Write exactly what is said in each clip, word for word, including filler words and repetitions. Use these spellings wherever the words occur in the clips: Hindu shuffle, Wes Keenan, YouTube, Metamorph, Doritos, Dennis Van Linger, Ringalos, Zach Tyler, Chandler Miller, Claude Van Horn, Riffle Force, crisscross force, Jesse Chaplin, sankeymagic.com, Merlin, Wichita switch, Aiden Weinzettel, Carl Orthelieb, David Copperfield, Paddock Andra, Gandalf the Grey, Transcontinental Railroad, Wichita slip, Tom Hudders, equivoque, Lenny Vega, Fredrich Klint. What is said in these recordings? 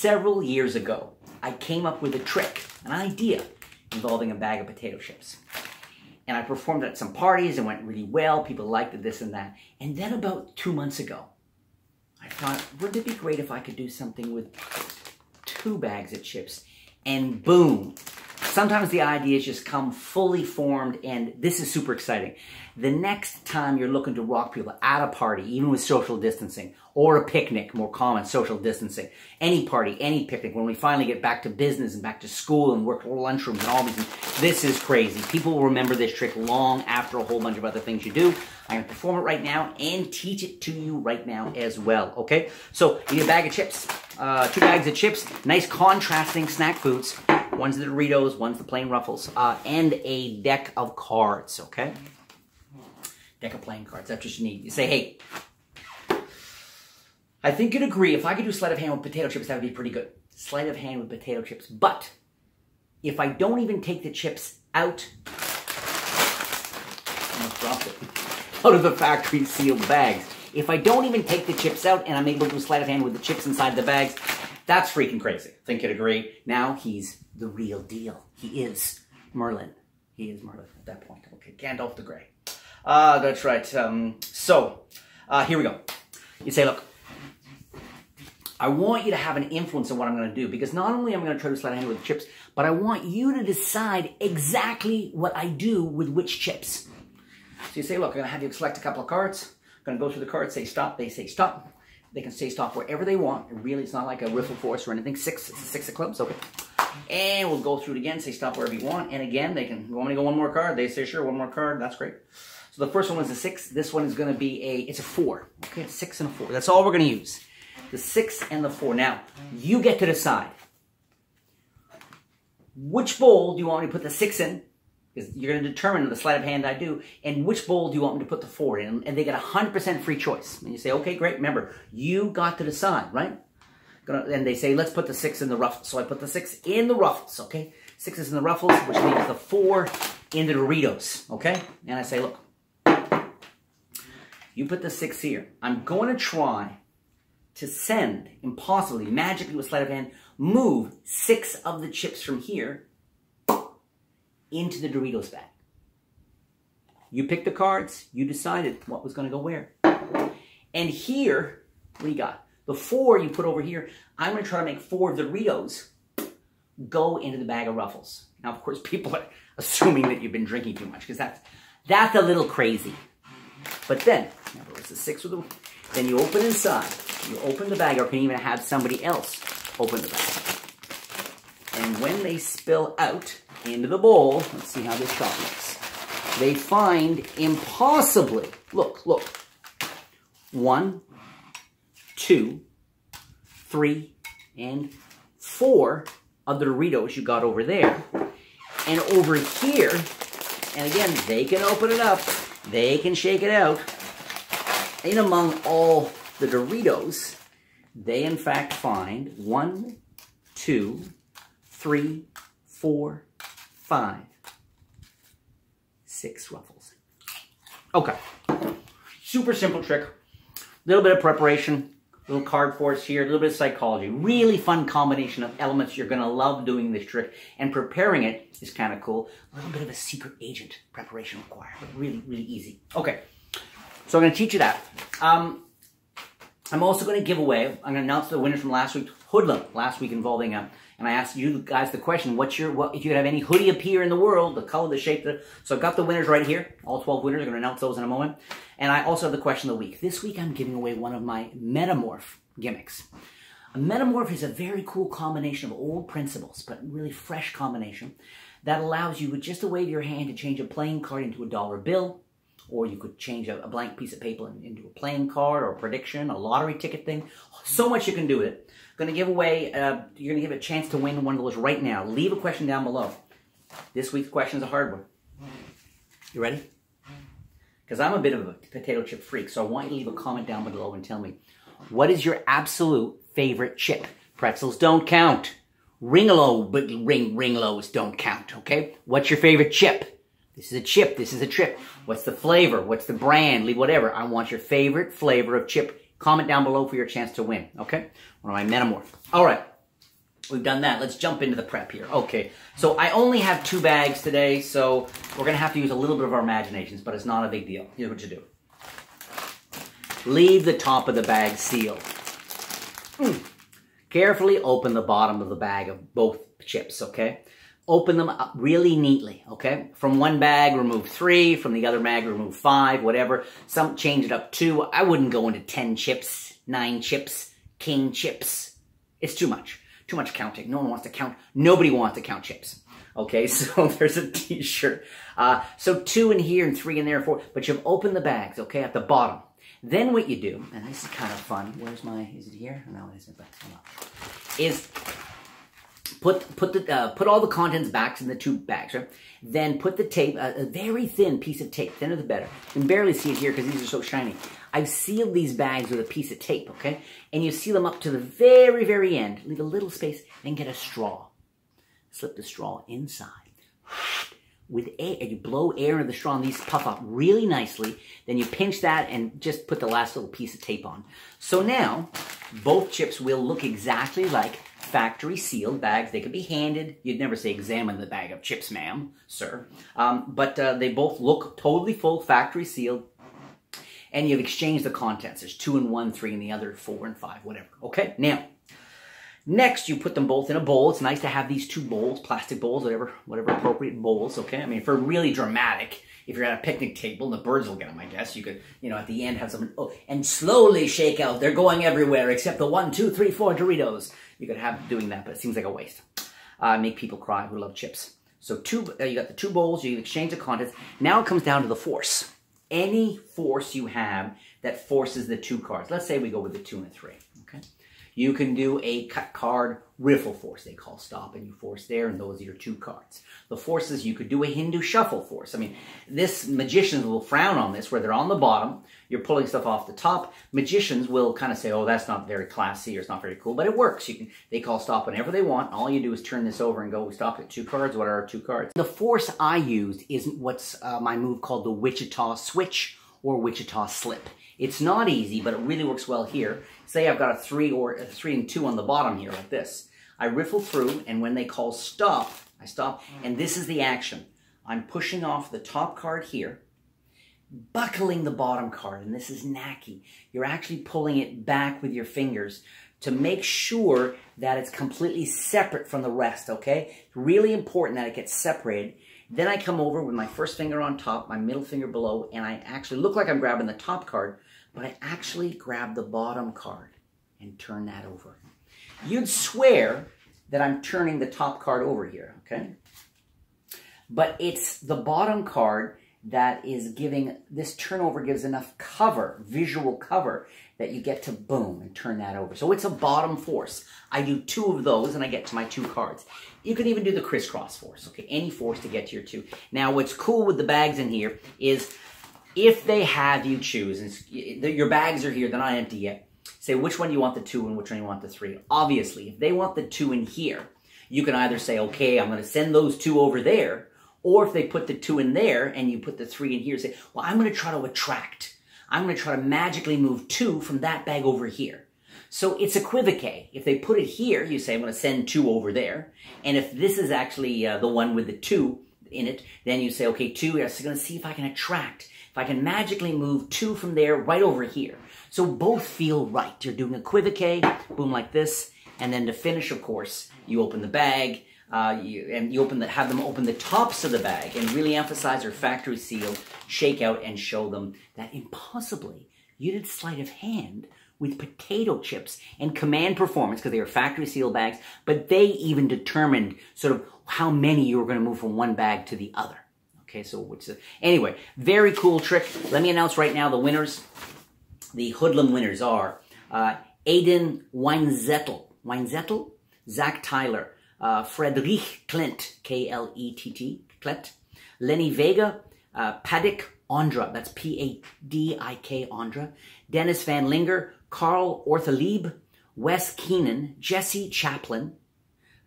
Several years ago, I came up with a trick, an idea, involving a bag of potato chips. And I performed at some parties, it went really well, people liked it, this and that. And then about two months ago, I thought, wouldn't it be great if I could do something with two bags of chips? And boom! Sometimes the ideas just come fully formed, and this is super exciting. The next time you're looking to rock people at a party, even with social distancing, or a picnic, more common social distancing, any party, any picnic, when we finally get back to business and back to school and work lunchrooms and all these things, this is crazy. People will remember this trick long after a whole bunch of other things you do. I'm going to perform it right now and teach it to you right now as well, okay? So you need a bag of chips, uh, two bags of chips, nice contrasting snack foods. One's the Doritos, one's the plain Ruffles, uh, and a deck of cards, okay? Deck of playing cards, that's what you need. You say, hey, I think you'd agree, if I could do sleight of hand with potato chips, that would be pretty good. Sleight of hand with potato chips, but if I don't even take the chips out, I'm gonna drop it, out of the factory sealed bags. If I don't even take the chips out and I'm able to do sleight of hand with the chips inside the bags, that's freaking crazy. I think you'd agree. Now he's the real deal. He is Merlin. He is Merlin at that point. Okay, Gandalf the Grey. Ah, uh, that's right. Um, so, uh, here we go. You say, look, I want you to have an influence on what I'm going to do, because not only am I going to try to slide hand with the chips, but I want you to decide exactly what I do with which chips. So you say, look, I'm going to have you select a couple of cards. I'm going to go through the cards, say stop, they say stop. They can say stop wherever they want. And really, it's not like a Riffle Force or anything. Six, it's six of clubs, okay. And we'll go through it again, say stop wherever you want. And again, they can, you want me to go one more card? They say sure, one more card, that's great. So the first one is a six. This one is going to be a, it's a four. Okay, it's six and a four. That's all we're going to use. The six and the four. Now, you get to decide. Which bowl do you want me to put the six in? Because you're going to determine the sleight of hand I do. And which bowl do you want me to put the four in? And they get one hundred percent free choice. And you say, okay, great. Remember, you got to decide, right? And they say, let's put the six in the Ruffles. So I put the six in the Ruffles, okay? Six is in the Ruffles, which leaves the four in the Doritos, okay? And I say, look, you put the six here. I'm going to try to send, impossibly, magically with sleight of hand, move six of the chips from here into the Doritos bag. You picked the cards, you decided what was gonna go where. And here, what do you got? The four you put over here, I'm gonna try to make four of the Doritos go into the bag of Ruffles. Now, of course, people are assuming that you've been drinking too much, because that's, that's a little crazy. But then, remember, it's the six with the, then you open inside. You open the bag, or can even have somebody else open the bag. And when they spill out into the bowl, let's see how this shot looks. They find impossibly, look, look, one, two, three, and four of the Doritos you got over there. And over here, and again, they can open it up, they can shake it out, in among all the Doritos, they in fact find one, two, three, four, five, six Ruffles. Okay, super simple trick. Little bit of preparation, little card force here, a little bit of psychology. Really fun combination of elements. You're gonna love doing this trick, and preparing it is kind of cool. A little bit of a secret agent preparation required, but really, really easy. Okay, so I'm gonna teach you that. Um, I'm also going to give away, I'm going to announce the winners from last week, Hoodlum, last week involving, um, and I asked you guys the question, what's your, what, if you could have any hoodie appear in the world, the color, the shape, the, so I've got the winners right here, all twelve winners, I'm going to announce those in a moment, and I also have the question of the week. This week I'm giving away one of my Metamorph gimmicks. A Metamorph is a very cool combination of old principles, but really fresh combination, that allows you with just a wave of your hand to change a playing card into a dollar bill, or you could change a blank piece of paper into a playing card or a prediction, a lottery ticket thing. So much you can do with it. I'm gonna give away, uh, you're gonna give a chance to win one of those right now. Leave a question down below. This week's question is a hard one. You ready? Because I'm a bit of a potato chip freak, so I want you to leave a comment down below and tell me, what is your absolute favorite chip? Pretzels don't count. Ringalo, but ring, ringalos don't count, okay? What's your favorite chip? This is a chip. This is a trip. What's the flavor? What's the brand? Leave whatever. I want your favorite flavor of chip. Comment down below for your chance to win, okay? One of my Metamorph. All right. We've done that. Let's jump into the prep here. Okay, so I only have two bags today, so we're going to have to use a little bit of our imaginations, but it's not a big deal. Here's what you do. Leave the top of the bag sealed. Mm. Carefully open the bottom of the bag of both chips, okay? Open them up really neatly, okay? From one bag, remove three. From the other bag, remove five, whatever. Some change it up two. I wouldn't go into ten chips, nine chips, king chips. It's too much. Too much counting. No one wants to count. Nobody wants to count chips. Okay, so there's a t-shirt. Uh, so two in here and three in there and four. But you've opened the bags, okay, at the bottom. Then what you do, and this is kind of fun. Where's my, is it here? No, it isn't, but hold on. Is put, put, the, uh, put all the contents back in the two bags, right? Then put the tape, uh, a very thin piece of tape, thinner the better. You can barely see it here because these are so shiny. I've sealed these bags with a piece of tape, okay? And you seal them up to the very, very end. Leave a little space, then get a straw. Slip the straw inside. With air, you blow air into the straw and these puff up really nicely. Then you pinch that and just put the last little piece of tape on. So now, both chips will look exactly like factory sealed bags. They could be handed. You'd never say examine the bag of chips, ma'am, sir. Um, but uh, they both look totally full, factory sealed. And you've exchanged the contents. There's two in one, three in the other, four and five, whatever. Okay, now, next, you put them both in a bowl. It's nice to have these two bowls, plastic bowls, whatever whatever appropriate bowls, okay? I mean, for really dramatic, if you're at a picnic table, and the birds will get them, I guess, you could, you know, at the end have some, oh, and slowly shake out. They're going everywhere except the one, two, three, four Doritos. You could have doing that, but it seems like a waste. Uh, make people cry who love chips. So two, uh, you got the two bowls, you exchange the contents. Now it comes down to the force. Any force you have that forces the two cards. Let's say we go with the two and a three, okay? You can do a cut card riffle force, they call stop, and you force there, and those are your two cards. The forces, you could do a Hindu shuffle force. I mean, this, magicians will frown on this, where they're on the bottom, you're pulling stuff off the top. Magicians will kind of say, oh, that's not very classy, or it's not very cool, but it works. You can, they call stop whenever they want. All you do is turn this over and go, we stopped at two cards. What are our two cards? The force I used is what's uh, my move called the Wichita switch, or Wichita slip. It's not easy, but it really works well here. Say I've got a three or a three and two on the bottom here, like this. I riffle through, and when they call stop, I stop, and this is the action. I'm pushing off the top card here, buckling the bottom card, and this is knacky. You're actually pulling it back with your fingers to make sure that it's completely separate from the rest, okay? It's really important that it gets separated. Then I come over with my first finger on top, my middle finger below, and I actually look like I'm grabbing the top card, but I actually grab the bottom card and turn that over. You'd swear that I'm turning the top card over here, okay? But it's the bottom card that is giving, this turnover gives enough cover, visual cover, that you get to boom and turn that over. So it's a bottom force. I do two of those and I get to my two cards. You can even do the crisscross force, okay? Any force to get to your two. Now what's cool with the bags in here is if they have you choose, and your bags are here, they're not empty yet. Say which one you want the two and which one you want the three. Obviously, if they want the two in here, you can either say, okay, I'm gonna send those two over there, or if they put the two in there and you put the three in here, say, well, I'm gonna try to attract. I'm gonna try to magically move two from that bag over here. So it's equivoque. If they put it here, you say, I'm gonna send two over there. And if this is actually uh, the one with the two in it, then you say, okay, two, I'm gonna see if I can attract. If I can magically move two from there right over here. So both feel right. You're doing equivoque, boom, like this. And then to finish, of course, you open the bag, Uh, you, and you open the, have them open the tops of the bag and really emphasize their factory seal, shake out and show them that impossibly you did sleight of hand with potato chips and command performance because they were factory seal bags, but they even determined sort of how many you were going to move from one bag to the other. Okay, so which is, anyway, very cool trick. Let me announce right now the winners. The hoodlum winners are uh, Aiden Weinzettel, Weinzettel, Zach Tyler, Uh, Fredrich Klint, K L E T T, Klint, Lenny Vega, uh, Paddock Andra, that's P A D I K Andra, Dennis Van Linger, Carl Orthelieb, Wes Keenan, Jesse Chaplin,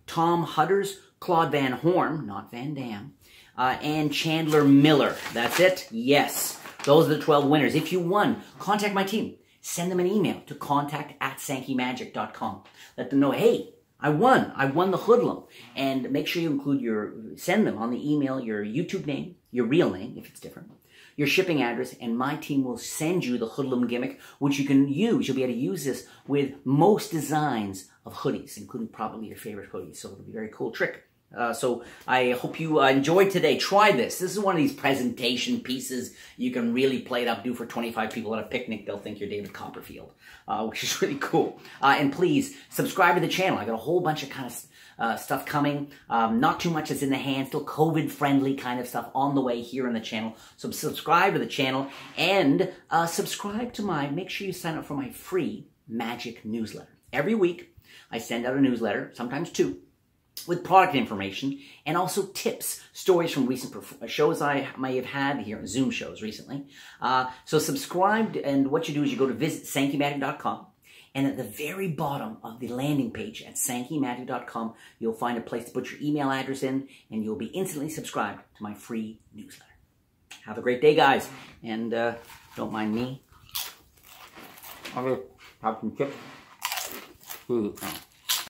Tom Hudders, Claude Van Horn, not Van Damme, uh, and Chandler Miller. That's it. Yes, those are the twelve winners. If you won, contact my team. Send them an email to contact at sankey magic dot com. Let them know, hey, I won. I won the hoodlum. And make sure you include your, send them on the email, your YouTube name, your real name, if it's different, your shipping address, and my team will send you the hoodlum gimmick, which you can use. You'll be able to use this with most designs of hoodies, including probably your favorite hoodies. So it'll be a very cool trick. Uh, so I hope you uh, enjoyed today. Try this. This is one of these presentation pieces. You can really play it up. Do for twenty-five people at a picnic. They'll think you're David Copperfield, uh, which is really cool. Uh, and please subscribe to the channel. I got a whole bunch of kind of uh, stuff coming. Um, not too much is in the hand. Still COVID-friendly kind of stuff on the way here on the channel. So subscribe to the channel and uh, subscribe to my, make sure you sign up for my free magic newsletter. Every week I send out a newsletter, sometimes two, with product information and also tips, stories from recent shows I may have had here, Zoom shows recently. Uh, so subscribe, and what you do is you go to visit sankey matic dot com, and at the very bottom of the landing page at sankey matic dot com, you'll find a place to put your email address in, and you'll be instantly subscribed to my free newsletter. Have a great day, guys, and uh, don't mind me. I'm going to have some tips.